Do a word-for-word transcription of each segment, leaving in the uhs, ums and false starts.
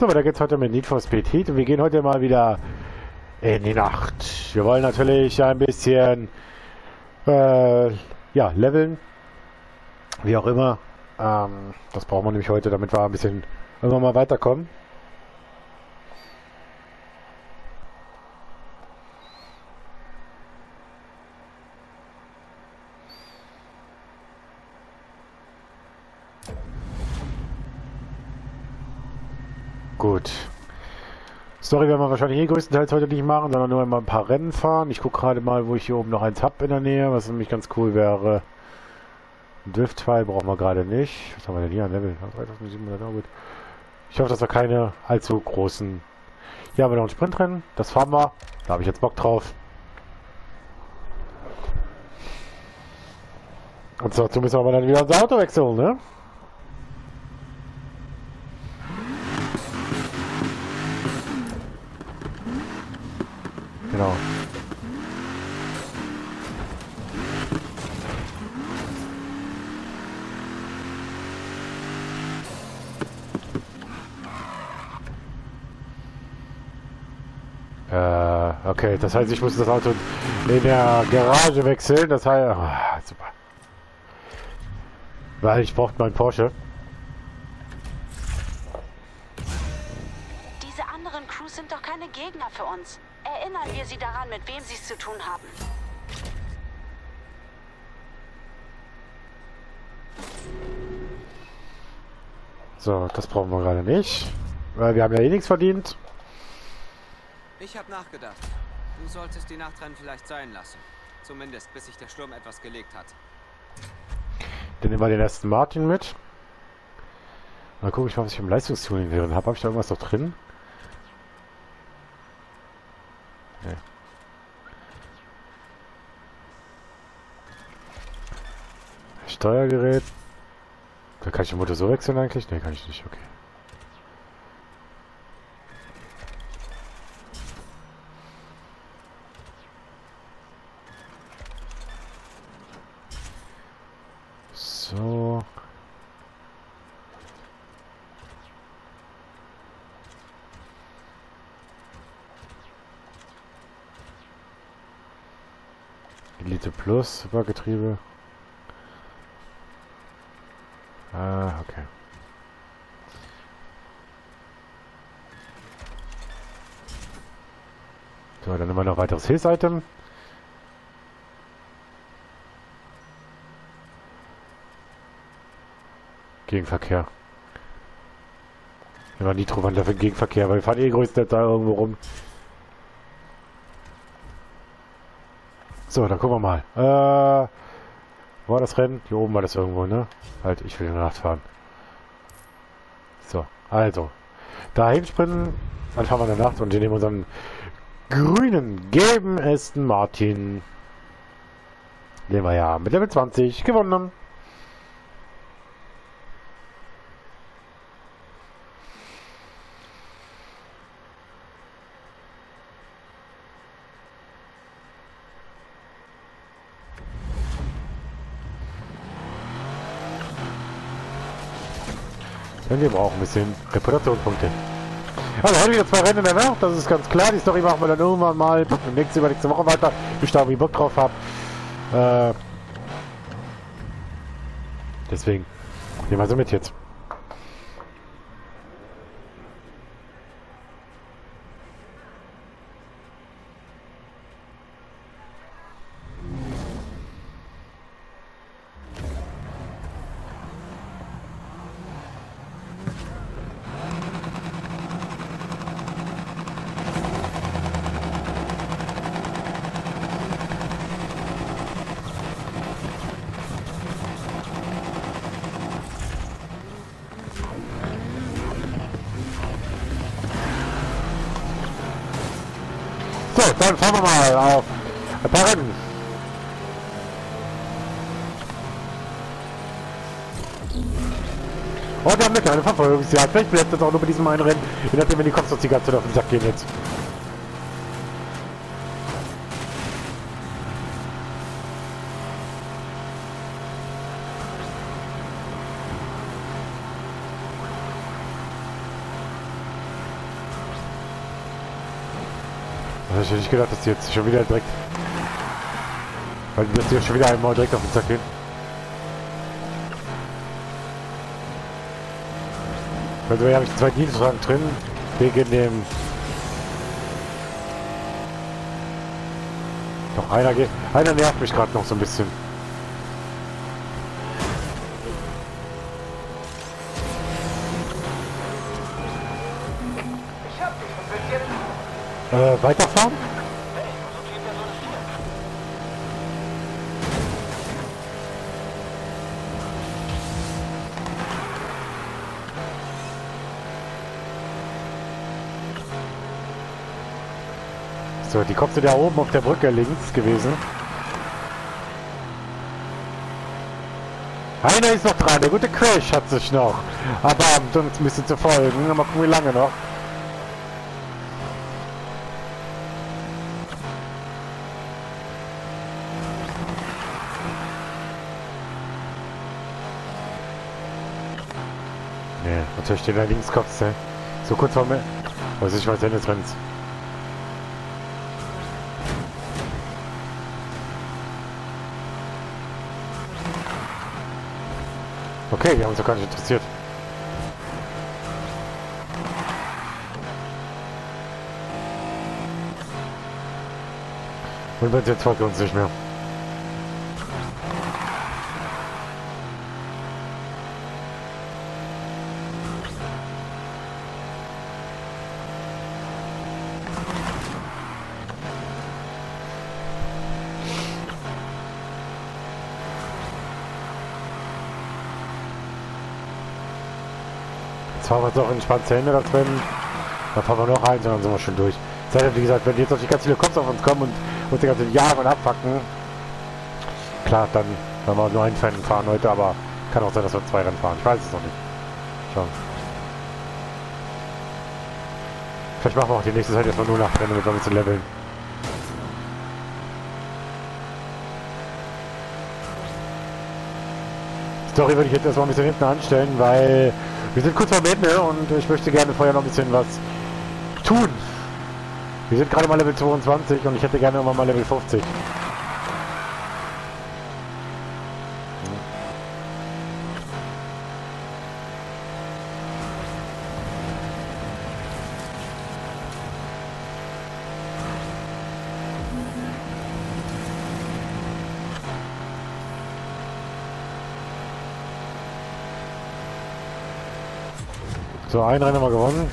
So, weiter geht's heute mit Need for Speed Heat und wir gehen heute mal wieder in die Nacht. Wir wollen natürlich ein bisschen äh, ja, leveln, wie auch immer. Ähm, das brauchen wir nämlich heute, damit wir ein bisschen immer mal weiterkommen. Gut. Story werden wir wahrscheinlich eh größtenteils heute nicht machen, sondern nur immer ein paar Rennen fahren. Ich gucke gerade mal, wo ich hier oben noch eins habe in der Nähe, was nämlich ganz cool wäre. Ein Drift-Teil brauchen wir gerade nicht. Was haben wir denn hier an Level? dreitausendsiebenhundert, oh gut. Ich hoffe, dass wir keine allzu großen... Hier haben wir noch ein Sprintrennen, das fahren wir. Da habe ich jetzt Bock drauf. Und dazu müssen wir aber dann wieder unser Auto wechseln, ne? Genau. Äh, okay, das heißt, ich muss das Auto in der Garage wechseln, das heißt, ah, super. Weil ich brauche meinen Porsche. Diese anderen Crews sind doch keine Gegner für uns. Erinnern wir sie daran, mit wem sie es zu tun haben. So, das brauchen wir gerade nicht, weil wir haben ja eh nichts verdient. Ich habe nachgedacht. Du solltest die Nachtrennen vielleicht sein lassen. Zumindest, bis sich der Sturm etwas gelegt hat. Dann nehmen wir den Aston Martin mit. Mal gucken, ich mal, was ich im Leistungstuning während habe. Habe ich da irgendwas noch drin? Nee. Steuergerät. Da kann ich den Motor so wechseln eigentlich? Ne, kann ich nicht, okay. So. Elite Plus Supergetriebe. Ah, okay. So, dann immer noch weiteres Hilfs-Item. Gegenverkehr. Immer Nitrowandler für den Gegenverkehr, weil wir fahren eh größtenteils da irgendwo rum. So, dann gucken wir mal. Äh, wo war das Rennen? Hier oben war das irgendwo, ne? Halt, ich will in der Nacht fahren. So, also. Dahin sprinten, dann fahren wir in der Nacht und wir nehmen unseren grünen, gelben Aston Martin. Den wir ja mit Level zwanzig gewonnen haben. Denn wir brauchen ein bisschen Reputationspunkte. Also heute wieder zwei Rennen in der Nacht, das ist ganz klar. Die Story machen wir dann irgendwann mal nächste, übernächste Woche weiter. Ich da wie Bock drauf habe. Äh Deswegen nehmen wir so mit jetzt. Dann fahren wir mal auf ein paar Rennen. Und wir haben eine kleine Verfolgungsjagd. Vielleicht bleibt das auch nur bei diesem einen Rennen. Je nachdem, wenn die Kopf die ganze Zeit auf den Sack gehen jetzt. Also ich hätte nicht gedacht, dass die jetzt schon wieder direkt... Weil die jetzt schon wieder einmal direkt auf den Sack gehen. Also wir haben jetzt zwei Dienstwagen drin, wegen dem... Noch einer geht... Einer nervt mich gerade noch so ein bisschen. Äh, weiterfahren? So, die Kopf sind da oben auf der Brücke links gewesen. Einer ist noch dran, der gute Crash hat sich noch. Aber um uns ein bisschen zu folgen, mal gucken, wie lange noch. Natürlich steht da links Kopf, ey. So kurz vor mir. Also ich weiß ja nicht, wenn's. Okay, die haben uns doch gar nicht interessiert. Und wenn sie jetzt folgt uns nicht mehr. Fahren wir jetzt auch entspannt zu Ende da drin. Dann fahren wir noch eins und dann sind wir schon durch. Das heißt, wie gesagt, wenn jetzt noch die ganz viele Cops auf uns kommen und uns die ganzen Jahre und abfacken, klar, dann werden wir nur ein Rennen fahren heute, aber kann auch sein, dass wir zwei Rennen fahren. Ich weiß es noch nicht. Schauen. Vielleicht machen wir auch die nächste Zeit erstmal nur nach Rennen, um damit zu leveln. Story würde ich jetzt erstmal ein bisschen hinten anstellen, weil... Wir sind kurz vor Ende und ich möchte gerne vorher noch ein bisschen was tun. Wir sind gerade mal Level zweiundzwanzig und ich hätte gerne immer mal Level fünfzig. So, ein Rennen haben wir gewonnen.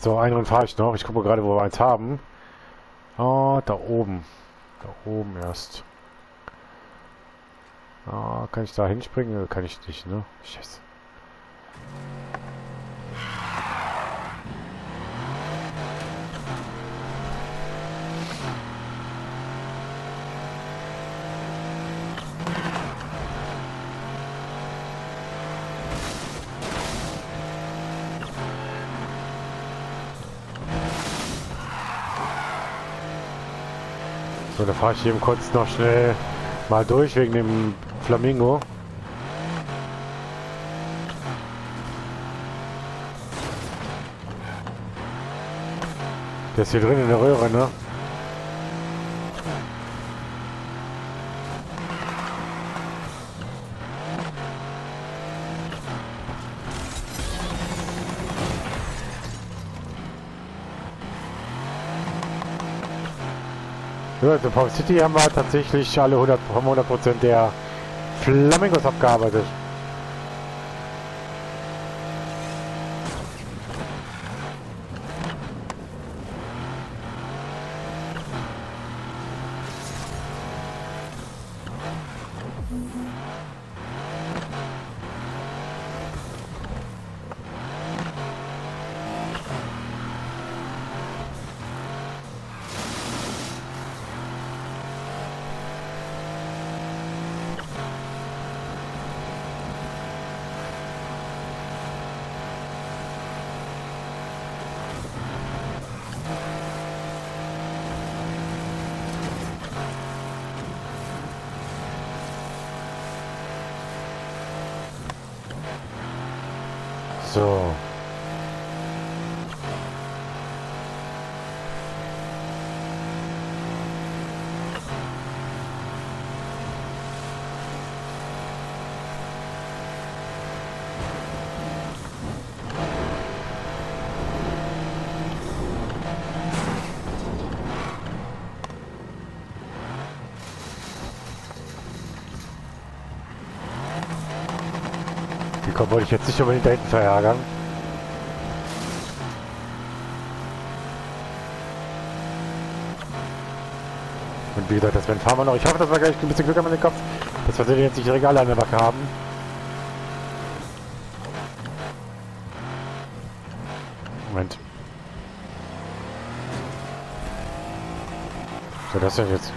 So, ein Rennen fahre ich noch. Ich gucke mal gerade, wo wir eins haben. Ah, da oben. Da oben erst. Ah, kann ich da hinspringen? Kann ich nicht, ne? Scheiße. So, da fahre ich eben kurz noch schnell mal durch wegen dem Flamingo. Der ist hier drin in der Röhre, ne? In Palm City haben wir tatsächlich alle hundert Prozent der Flamingos abgearbeitet. So. Komm, wollte ich jetzt nicht unbedingt da hinten verärgern. Und wie gesagt, das werden fahren wir noch. Ich hoffe, dass wir gleich ein bisschen Glück haben in den Kopf, dass wir jetzt nicht Regale an der Backe haben. Moment. So, das ist jetzt.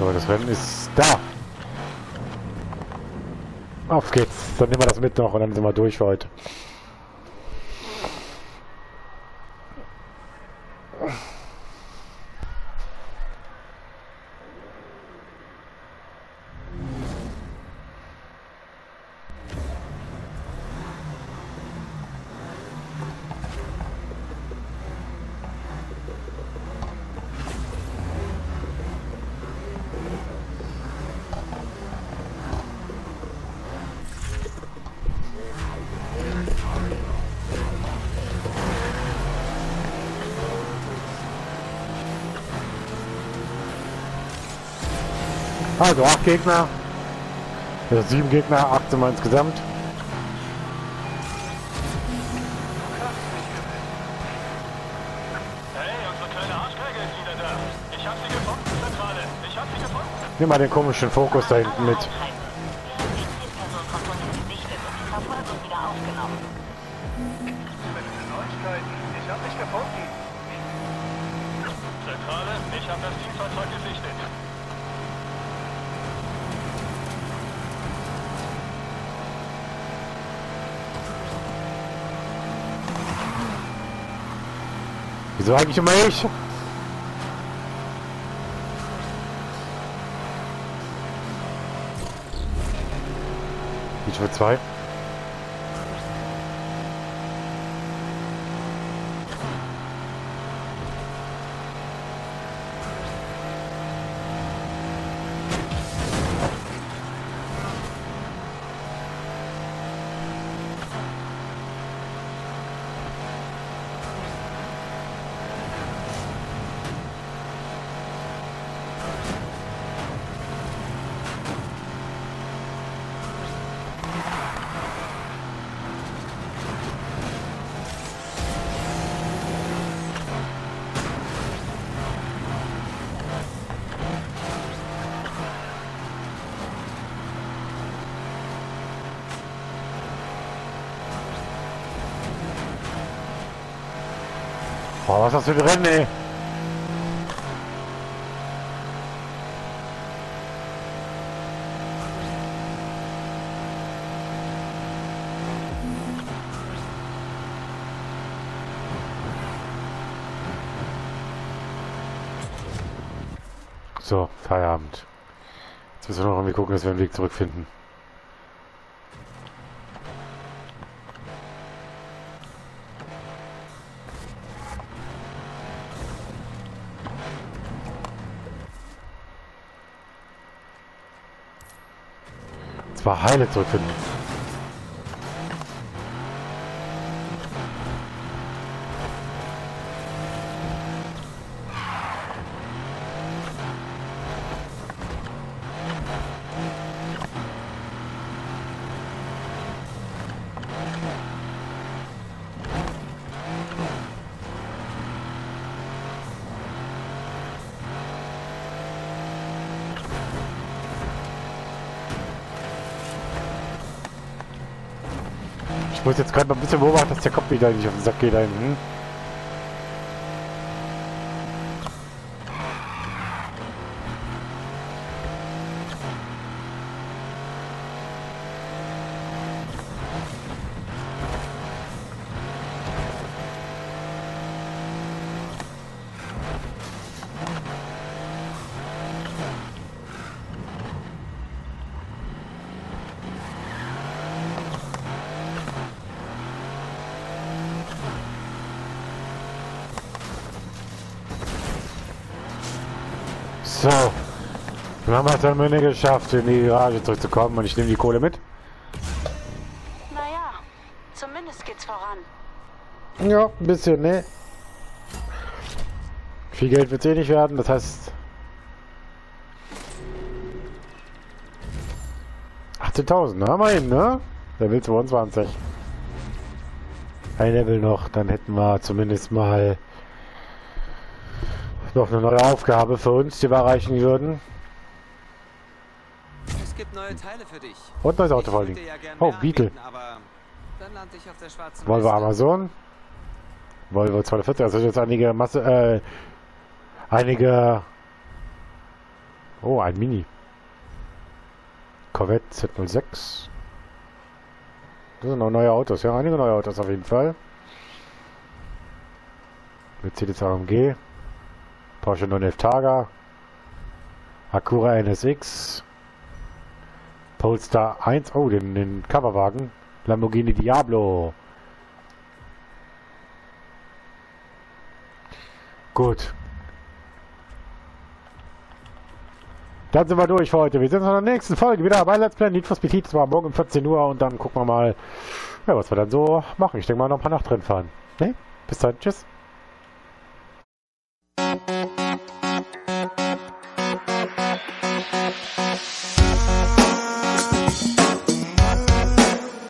So, das Rennen ist da. Auf geht's. Dann nehmen wir das mit noch und dann sind wir durch für heute. Also acht Gegner, also sieben Gegner, acht sind wir insgesamt. Hey, unsere kleine Arschkacke ist wieder da. Ich hab sie gefunden, Zentrale. Ich hab sie gefunden. Nimm mal den komischen Fokus da hinten mit. Wieso eigentlich immer ich? Ich will zwei. Boah, was ist das für ein Rennen, ey? So, Feierabend. Jetzt müssen wir noch irgendwie gucken, dass wir den Weg zurückfinden. War heile zurückfinden. Ich muss jetzt gerade mal ein bisschen beobachten, dass der Kopf wieder nicht auf den Sack geht da hinten. So. Wir haben es dann Münde geschafft, in die Garage zurückzukommen und ich nehme die Kohle mit. Naja, zumindest geht's voran. Ja, ein bisschen, ne? Viel Geld wird es eh nicht werden, das heißt... achtzehntausend, haben wir ihn, ne? Der will zweiundzwanzig. Ein Level noch, dann hätten wir zumindest mal noch eine neue Aufgabe für uns, die wir erreichen würden. Es gibt neue Teile für dich. Und neues Auto vor allem. Oh, Beetle. Volvo Amazon. Volvo zweihundertvierzig. Also jetzt einige Masse, äh, einige. Oh, ein Mini. Corvette Z null sechs. Das sind noch neue Autos, ja, einige neue Autos auf jeden Fall. Mercedes A M G, Porsche neunhundertelf Targa, Acura N S X, Polestar eins, oh, den, den Coverwagen, Lamborghini Diablo. Gut. Dann sind wir durch für heute. Wir sehen uns in der nächsten Folge wieder bei Let's Play Need for Speed Heat. Das war morgen um vierzehn Uhr und dann gucken wir mal, ja, was wir dann so machen. Ich denke mal, noch ein paar Nachtrennen fahren. Ne? Bis dann. Tschüss.